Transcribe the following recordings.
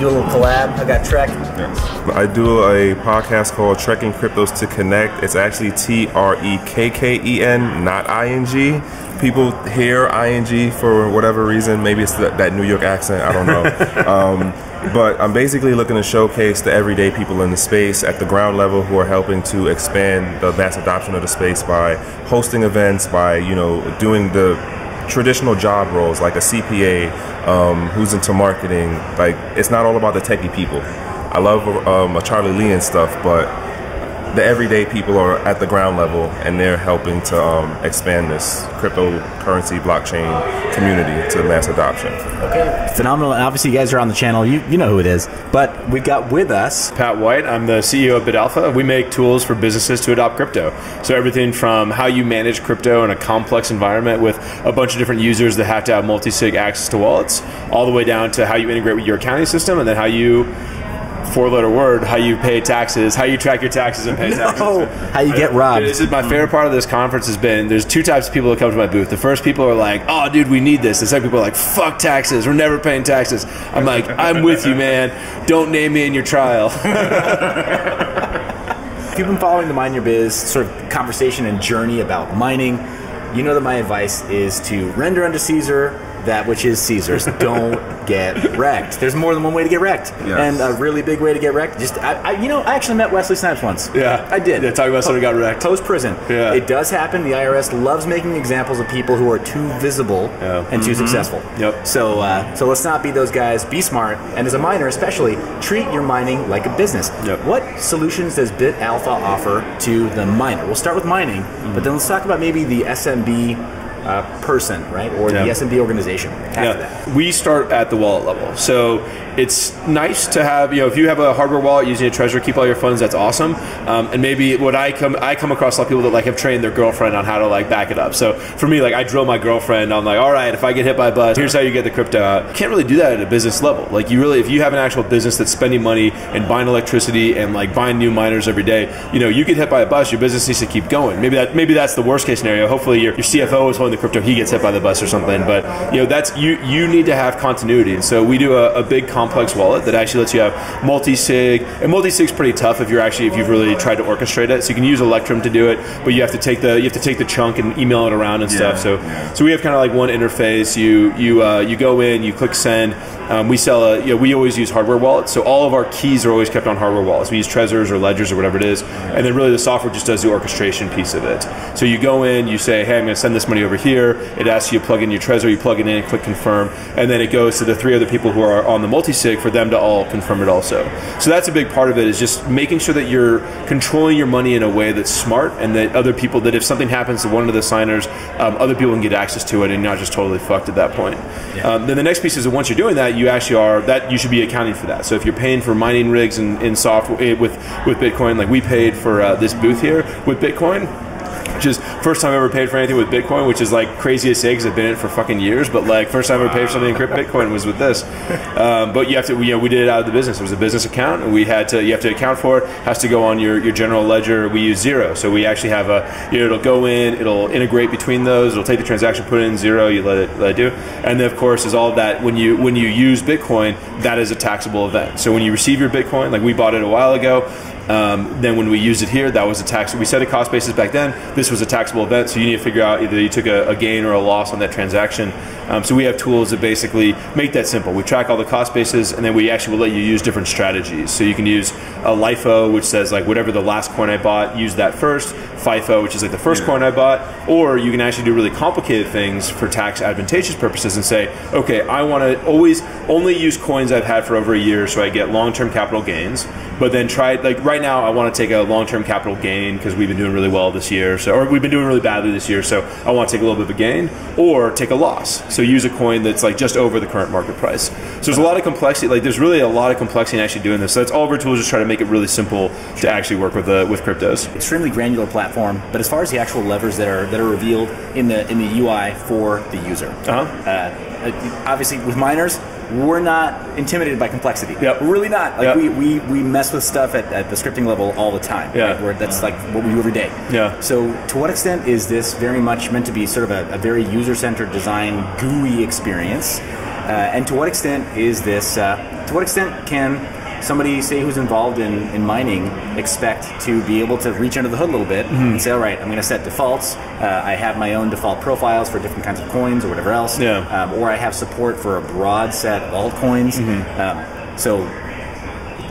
do a little collab. I got Trek. Yes. I do a podcast called Trekking Cryptos to Connect. It's actually TREKKEN, not ING. People hear ING for whatever reason. Maybe it's that New York accent. I don't know. But I'm basically looking to showcase the everyday people in the space at the ground level who are helping to expand the vast adoption of the space by hosting events, by, you know, doing the traditional job roles like a CPA, who's into marketing. Like, it's not all about the techie people. I love Charlie Lee and stuff, but the everyday people are at the ground level, and they're helping to expand this cryptocurrency blockchain community to mass adoption. Okay, phenomenal. And obviously, you guys are on the channel. You know who it is. But we've got with us Pat White. I'm the CEO of BitAlpha. We make tools for businesses to adopt crypto. So everything from how you manage crypto in a complex environment with a bunch of different users that have to have multi-sig access to wallets, all the way down to how you integrate with your accounting system, and then how you four-letter word, how you pay taxes, how you track your taxes and pay taxes. How you get robbed. This is my favorite part of this conference has been, there's two types of people that come to my booth. The first people are like, oh, dude, we need this. The second people are like, fuck taxes. We're never paying taxes. I'm like, I'm with you, man. Don't name me in your trial. If you've been following the Mind Your Biz sort of conversation and journey about mining, you know that my advice is to render unto Caesar that which is Caesar's. Don't get wrecked. There's more than one way to get wrecked. Yes. And a really big way to get wrecked. Just, you know, I actually met Wesley Snipes once. Yeah, I did. Yeah, talking about someone who got wrecked. Post prison. Yeah. It does happen. The IRS loves making examples of people who are too visible and too successful. Yep. So, so let's not be those guys. Be smart. And as a miner, especially, treat your mining like a business. Yep. What solutions does BitAlpha offer to the miner? We'll start with mining, but then let's talk about maybe the SMB. Person, right? Or the SMB organization. After that. We start at the wallet level. So it's nice to have, you know, if you have a hardware wallet using a Trezor, keep all your funds, that's awesome. And maybe what I come across a lot of people that like have trained their girlfriend on how to like back it up. So for me, like I drill my girlfriend, I'm like, all right, if I get hit by a bus, here's how you get the crypto out. You can't really do that at a business level. Like you really, if you have an actual business that's spending money and buying electricity and like buying new miners every day, you know, you get hit by a bus, your business needs to keep going. Maybe that's the worst case scenario. Hopefully your CFO is holding the crypto, he gets hit by the bus or something, but you know, that's you need to have continuity. And so we do a big complex wallet that actually lets you have multi-sig, and multi-sig's pretty tough if you've really tried to orchestrate it. So you can use Electrum to do it, but you have to take the chunk and email it around and stuff. So we have kind of like one interface. You go in, you click send. We sell we always use hardware wallets, so all of our keys are always kept on hardware wallets. We use Trezors or Ledgers or whatever it is, and then really the software just does the orchestration piece of it. So you go in, you say, hey, I'm going to send this money over here. It asks you to plug in your Trezor, you plug it in, click confirm, and then it goes to the three other people who are on the multi-sig for them to all confirm it also. So that's a big part of it, is just making sure that you're controlling your money in a way that's smart, and that other people, that if something happens to one of the signers, other people can get access to it and not just totally fucked at that point. Then the next piece is that once you're doing that, you should be accounting for that. So if you're paying for mining rigs in software with Bitcoin, like we paid for this booth here with Bitcoin, which is first time I ever paid for anything with Bitcoin, which is like crazy to say because I've been in it for fucking years, but like first time I ever paid for something in Bitcoin was with this. But you have to, we did it out of the business. It was a business account, and you have to account for it. It has to go on your general ledger. We use Xero, so we actually have it'll go in, it'll integrate between those, it'll take the transaction, put it in Xero, you let it do, and then of course is all of that. When you use Bitcoin, that is a taxable event. So when you receive your Bitcoin, like we bought it a while ago. Then when we used it here, that was a tax. We set a cost basis back then. This was a taxable event, so you need to figure out either you took a gain or a loss on that transaction. So we have tools that basically make that simple. We track all the cost bases, and then we actually will let you use different strategies. So you can use a LIFO, which says like whatever the last coin I bought, use that first. FIFO, which is like the first coin I bought. Or you can actually do really complicated things for tax advantageous purposes and say, okay, I want to always only use coins I've had for over a year, so I get long-term capital gains. But then try, like right now, I want to take a long-term capital gain because we've been doing really well this year, or we've been doing really badly this year, so I want to take a little bit of a gain, or take a loss. So use a coin that's like just over the current market price. So there's a lot of complexity. Like there's really a lot of complexity in actually doing this. So that's all of our tools, just try to make it really simple to actually work with cryptos. Extremely granular platform, but as far as the actual levers that are revealed in the UI for the user, obviously with miners, we're not intimidated by complexity. Yep. We're really not. Like we mess with stuff at the scripting level all the time. Yeah. Right? That's like what we do every day. Yeah. So to what extent is this very much meant to be sort of a very user-centered design, GUI experience? And to what extent is this to what extent can somebody, say, who's involved in mining, expect to be able to reach under the hood a little bit and say, all right, I'm going to set defaults. I have my own default profiles for different kinds of coins or whatever else. Yeah. Or I have support for a broad set of altcoins. So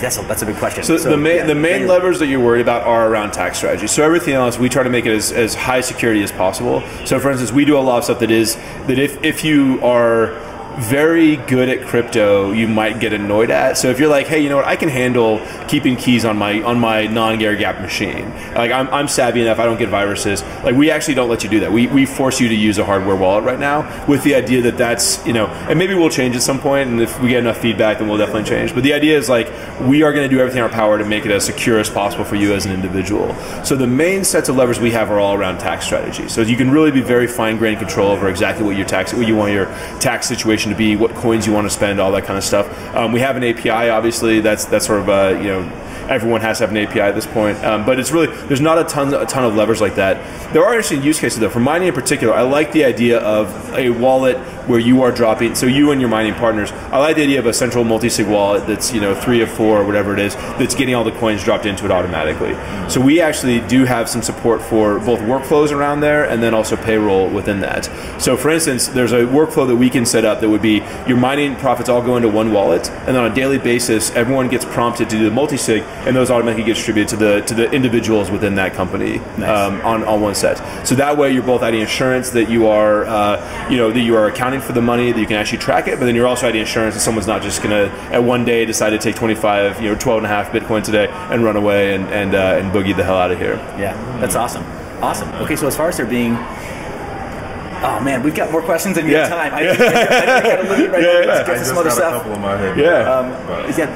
that's a big question. So, the main levers that you're worried about are around tax strategy. So everything else, we try to make it as high security as possible. So for instance, we do a lot of stuff that is, that if you are very good at crypto, you might get annoyed at. So if you're like, hey, you know what, I can handle keeping keys on my non-Garagap machine. Like I'm savvy enough, I don't get viruses. Like we actually don't let you do that. We force you to use a hardware wallet right now with the idea that that's, you know, and maybe we'll change at some point, and if we get enough feedback then we'll definitely change. But the idea is like we are going to do everything in our power to make it as secure as possible for you as an individual. So the main sets of levers we have are all around tax strategy. So you can really be very fine-grained control over exactly what your tax, what you want your tax situation to be, what coins you want to spend, all that kind of stuff. We have an API, obviously. That's sort of you know, everyone has to have an API at this point. But it's really, there's not a ton of levers like that. There are interesting use cases though. For mining in particular, I like the idea of a wallet where you are dropping, so you and your mining partners, I like the idea of a central multi-sig wallet that's, you know, 3 or 4 or whatever it is, that's getting all the coins dropped into it automatically. So we actually do have some support for both workflows around there and then also payroll within that. So for instance, there's a workflow that we can set up that would be your mining profits all go into one wallet, and on a daily basis, everyone gets prompted to do the multi-sig, and those automatically get distributed to the individuals within that company. Nice. On one set. So that way you're both adding assurance that you are, you know, that you are accounting for the money, that you can actually track it, but then you're also adding insurance that someone's not just gonna at one day decide to take 25, you know, 12.5 Bitcoin today and run away and boogie the hell out of here. Yeah, that's awesome. Awesome. Okay, so as far as there being, oh man, we've got more questions than we have time. I gotta look at right now. Let's get to some other stuff.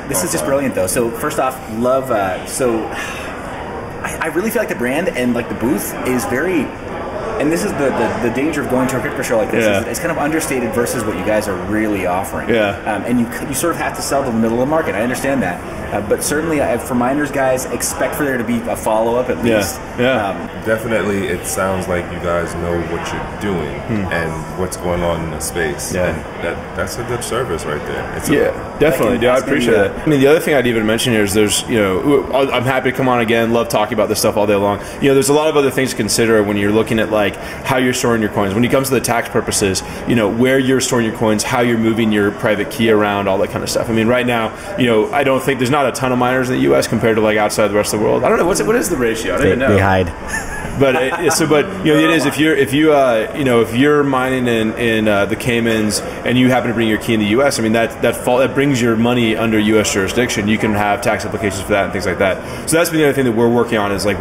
This is just brilliant though. So first off, love. So I really feel like the brand and like the booth is very. And this is the danger of going to a crypto show like this. Yeah. It's kind of understated versus what you guys are really offering. Yeah. And you sort of have to sell to the middle of the market. I understand that. But certainly, for miners, guys, expect for there to be a follow-up at least. Yeah. Definitely, it sounds like you guys know what you're doing and what's going on in the space. Yeah. And that's a good service right there. It's definitely. Dude, I appreciate that. I mean, the other thing I'd even mention here is there's, you know, I'm happy to come on again. Love talking about this stuff all day long. You know, there's a lot of other things to consider when you're looking at, like how you're storing your coins. When it comes to the tax purposes, you know, where you're storing your coins, how you're moving your private key around, all that kind of stuff. I mean, right now, you know, I don't think there's not a ton of miners in the U.S. compared to like outside the rest of the world. I don't know what is the ratio. I don't even know. They hide. But you know, it is if you're mining in the Caymans and you happen to bring your key in the U.S., I mean that brings your money under U.S. jurisdiction. You can have tax applications for that and things like that. So that's been the other thing that we're working on is like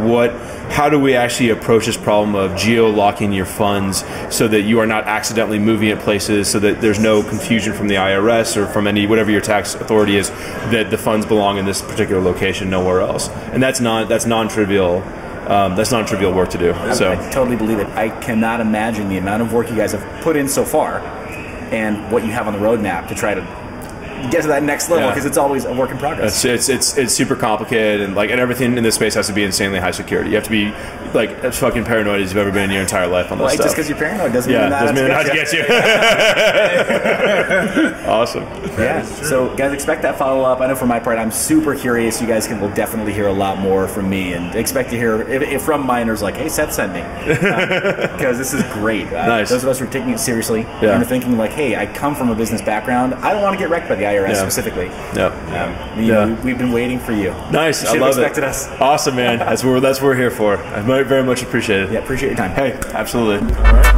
how do we actually approach this problem of geo-locking your funds so that you are not accidentally moving at places, so that there's no confusion from the IRS or from any whatever your tax authority is that the funds belong in this particular location, nowhere else. And that's non-trivial work to do. So I totally believe it. I cannot imagine the amount of work you guys have put in so far and what you have on the roadmap to try to get to that next level, because it's always a work in progress. It's super complicated, and everything in this space has to be insanely high security. You have to be like as fucking paranoid as you've ever been in your entire life on this stuff. Just because you're paranoid doesn't mean that to get you. Awesome. Yeah. So guys, expect that follow up. I know for my part, I'm super curious. You guys will definitely hear a lot more from me, and expect to hear if from miners like, hey, Seth, send me, because this is great. Nice. Those of us who are taking it seriously and are thinking like, hey, I come from a business background. I don't want to get wrecked by the IRS specifically. We've been waiting for you. Nice. I love it. You should have expected us. Awesome, man. That's what we're here for. I very much appreciate it. Yeah, appreciate your time. Hey, absolutely. All right.